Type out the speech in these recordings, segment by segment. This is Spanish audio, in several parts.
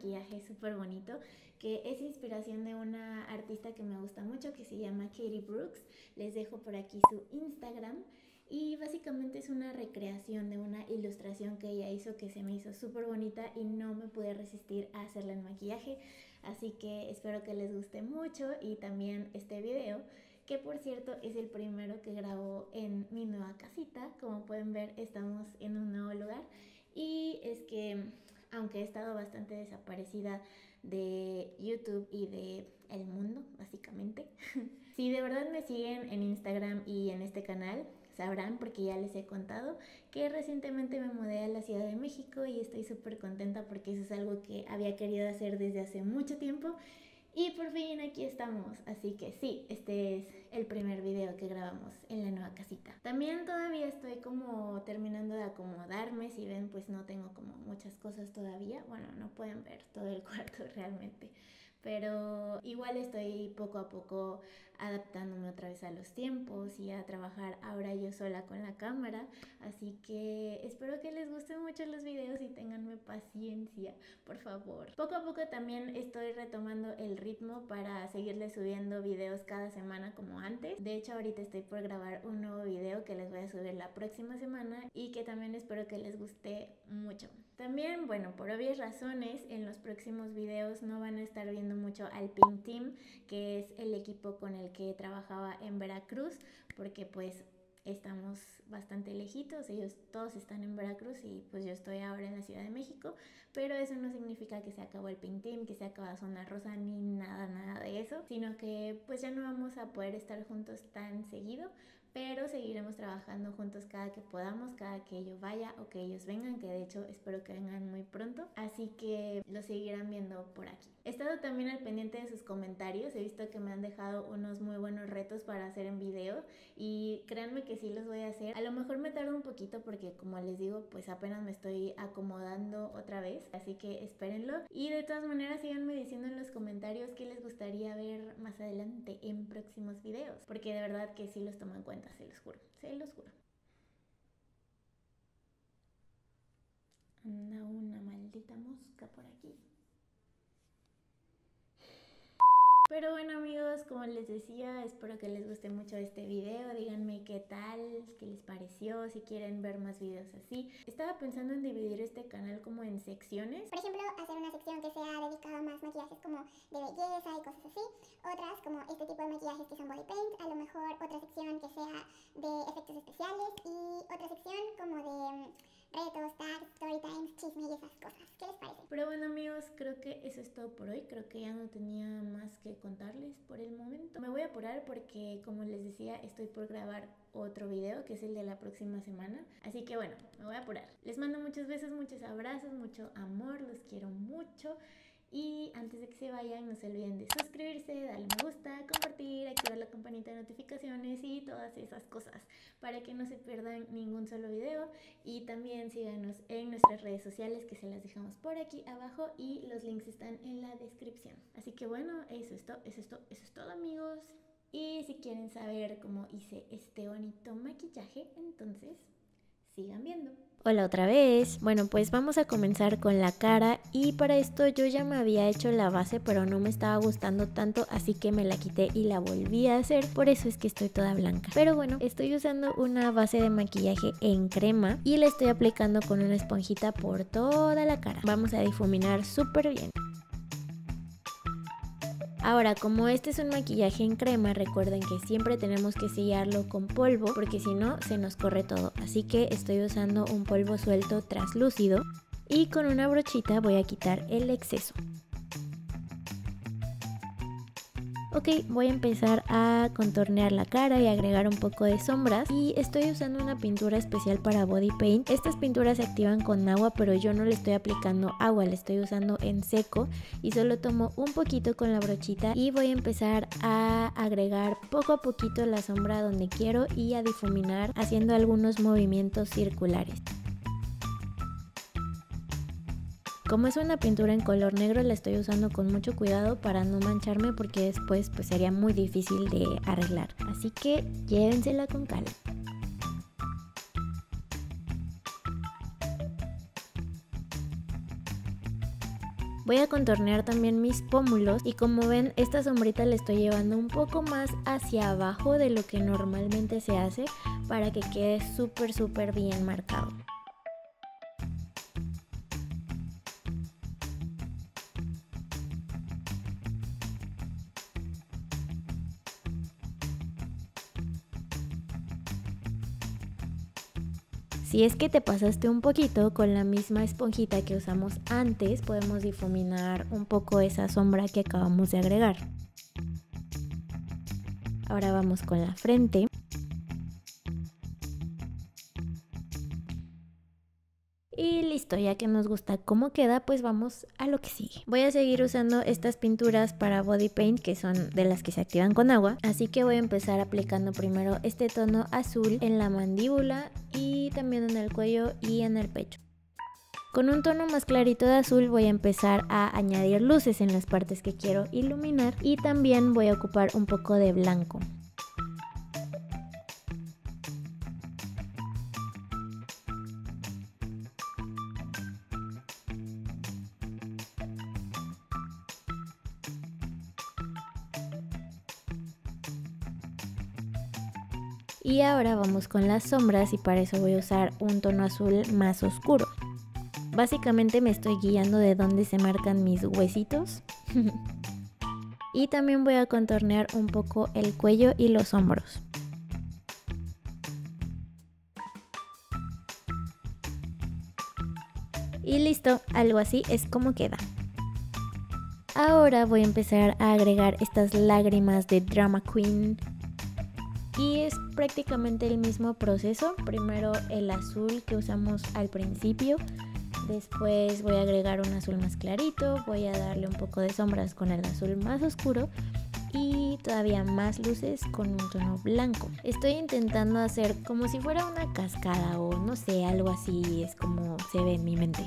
maquillaje súper bonito, que es inspiración de una artista que me gusta mucho, que se llama Katie Brooks. Les dejo por aquí su Instagram. Y básicamente es una recreación de una ilustración que ella hizo que se me hizo súper bonita y no me pude resistir a hacerle el maquillaje. Así que espero que les guste mucho y también este video, que por cierto es el primero que grabo en mi nueva casita. Como pueden ver, estamos en un nuevo lugar y es que aunque he estado bastante desaparecida de YouTube y de el mundo, básicamente. Si de verdad me siguen en Instagram y en este canal, sabrán, porque ya les he contado, que recientemente me mudé a la Ciudad de México y estoy súper contenta porque eso es algo que había querido hacer desde hace mucho tiempo y por fin aquí estamos. Así que sí, este es el primer video que grabamos en la nueva casita. También todavía estoy como terminando de acomodarme. Si ven, pues no tengo como muchas cosas todavía. Bueno, no pueden ver todo el cuarto realmente, pero igual estoy poco a poco adaptándome otra vez a los tiempos y a trabajar ahora yo sola con la cámara. Así que espero que les gusten mucho los videos y ténganme paciencia, por favor. Poco a poco también estoy retomando el ritmo para seguirles subiendo videos cada semana como antes. De hecho, ahorita estoy por grabar un nuevo video que les voy a subir la próxima semana y que también espero que les guste mucho. También, bueno, por obvias razones, en los próximos videos no van a estar viendo mucho al Pink Team, que es el equipo con el que trabajaba en Veracruz, porque pues estamos bastante lejitos, ellos todos están en Veracruz y pues yo estoy ahora en la Ciudad de México, pero eso no significa que se acabó el Pink Team, que se acaba Zona Rosa ni nada de eso, sino que pues ya no vamos a poder estar juntos tan seguido, pero seguiremos trabajando juntos cada que podamos, cada que yo vaya o que ellos vengan, que de hecho espero que vengan muy pronto, así que los seguirán viendo por aquí. He estado también al pendiente de sus comentarios, he visto que me han dejado unos muy buenos retos para hacer en video y créanme que sí los voy a hacer. A lo mejor me tardo un poquito porque, como les digo, pues apenas me estoy acomodando otra vez, así que espérenlo. Y de todas maneras síganme diciendo en los comentarios qué les gustaría ver más adelante en próximos videos, porque de verdad que sí los tomo en cuenta. Se los juro, se los juro. Anda una maldita mosca por aquí. Pero bueno, amigos, como les decía, espero que les guste mucho este video. Díganme qué tal, qué les pareció, si quieren ver más videos así. Estaba pensando en dividir este canal como en secciones. Por ejemplo, hacer una sección que sea dedicada a más maquillajes como de belleza y cosas así. Otras como este tipo de maquillajes que son body paint. A lo mejor otra sección que sea de efectos especiales. Y otra sección como de retos, tags, story times, chisme y esas cosas. ¿Qué les parece? Pero bueno, amigos, creo que eso es todo por hoy. Creo que ya no tenía más que contarles por el momento. Me voy a apurar porque, como les decía, estoy por grabar otro video que es el de la próxima semana. Así que bueno, me voy a apurar. Les mando muchos besos, muchos abrazos, mucho amor. Los quiero mucho. Y antes de que se vayan, no se olviden de suscribirse, darle me gusta, compartir, activar la campanita de notificaciones y todas esas cosas para que no se pierdan ningún solo video. Y también síganos en nuestras redes sociales, que se las dejamos por aquí abajo y los links están en la descripción. Así que bueno, eso es todo, amigos. Y si quieren saber cómo hice este bonito maquillaje, entonces sigan viendo. Hola otra vez. Bueno, pues vamos a comenzar con la cara y para esto yo ya me había hecho la base, pero no me estaba gustando tanto, así que me la quité y la volví a hacer, por eso es que estoy toda blanca. Pero bueno, estoy usando una base de maquillaje en crema y la estoy aplicando con una esponjita por toda la cara. Vamos a difuminar súper bien. Ahora, como este es un maquillaje en crema, recuerden que siempre tenemos que sellarlo con polvo porque si no se nos corre todo. Así que estoy usando un polvo suelto traslúcido y con una brochita voy a quitar el exceso. Ok, voy a empezar a contornear la cara y agregar un poco de sombras y estoy usando una pintura especial para body paint. Estas pinturas se activan con agua, pero yo no le estoy aplicando agua, le estoy usando en seco y solo tomo un poquito con la brochita y voy a empezar a agregar poco a poquito la sombra donde quiero y a difuminar haciendo algunos movimientos circulares. Como es una pintura en color negro, la estoy usando con mucho cuidado para no mancharme porque después pues sería muy difícil de arreglar. Así que llévensela con calma. Voy a contornear también mis pómulos y como ven esta sombrita la estoy llevando un poco más hacia abajo de lo que normalmente se hace para que quede súper bien marcado. Si es que te pasaste un poquito, con la misma esponjita que usamos antes podemos difuminar un poco esa sombra que acabamos de agregar. Ahora vamos con la frente. Y listo, ya que nos gusta cómo queda, pues vamos a lo que sigue. Voy a seguir usando estas pinturas para body paint, que son de las que se activan con agua. Así que voy a empezar aplicando primero este tono azul en la mandíbula y también en el cuello y en el pecho. Con un tono más clarito de azul voy a empezar a añadir luces en las partes que quiero iluminar. Y también voy a ocupar un poco de blanco. Y ahora vamos con las sombras y para eso voy a usar un tono azul más oscuro. Básicamente me estoy guiando de dónde se marcan mis huesitos. Y también voy a contornear un poco el cuello y los hombros. Y listo, algo así es como queda. Ahora voy a empezar a agregar estas lágrimas de Drama Queen. Y es prácticamente el mismo proceso, primero el azul que usamos al principio, después voy a agregar un azul más clarito, voy a darle un poco de sombras con el azul más oscuro y todavía más luces con un tono blanco. Estoy intentando hacer como si fuera una cascada o no sé, algo así es como se ve en mi mente.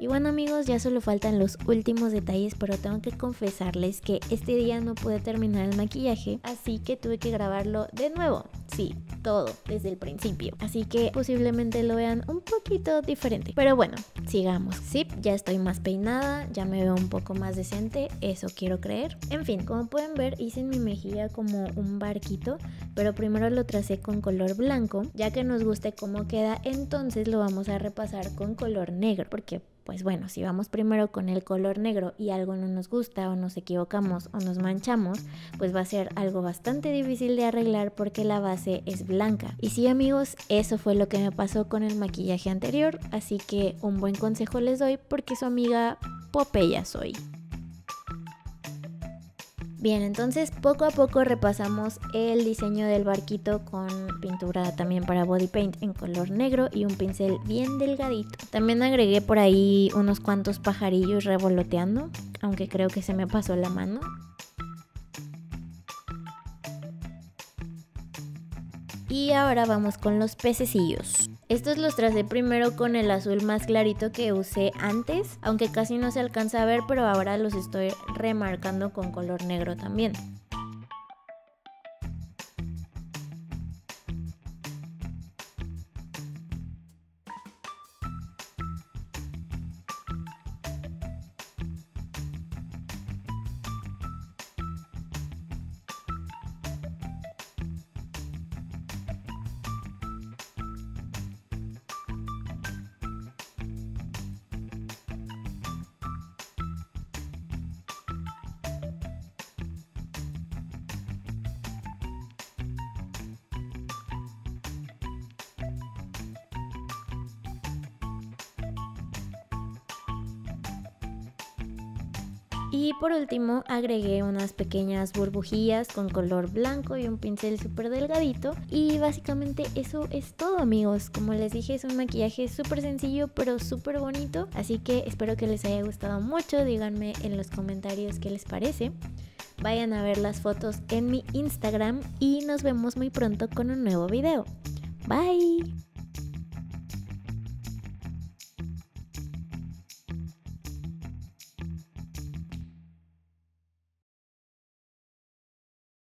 Y bueno amigos, ya solo faltan los últimos detalles, pero tengo que confesarles que este día no pude terminar el maquillaje, así que tuve que grabarlo de nuevo. Sí, todo, desde el principio. Así que posiblemente lo vean un poquito diferente. Pero bueno, sigamos. Sí, ya estoy más peinada, ya me veo un poco más decente, eso quiero creer. En fin, como pueden ver, hice en mi mejilla como un barquito, pero primero lo tracé con color blanco. Ya que nos guste cómo queda, entonces lo vamos a repasar con color negro, porque pues bueno, si vamos primero con el color negro y algo no nos gusta o nos equivocamos o nos manchamos, pues va a ser algo bastante difícil de arreglar porque la base es blanca. Y sí amigos, eso fue lo que me pasó con el maquillaje anterior, así que un buen consejo les doy porque su amiga Popella soy. Bien, entonces poco a poco repasamos el diseño del barquito con pintura también para body paint en color negro y un pincel bien delgadito. También agregué por ahí unos cuantos pajarillos revoloteando, aunque creo que se me pasó la mano. Y ahora vamos con los pececillos. Estos los tracé primero con el azul más clarito que usé antes, aunque casi no se alcanza a ver, pero ahora los estoy remarcando con color negro también. Y por último agregué unas pequeñas burbujillas con color blanco y un pincel súper delgadito. Y básicamente eso es todo amigos. Como les dije, es un maquillaje súper sencillo pero súper bonito. Así que espero que les haya gustado mucho. Díganme en los comentarios qué les parece. Vayan a ver las fotos en mi Instagram y nos vemos muy pronto con un nuevo video. Bye.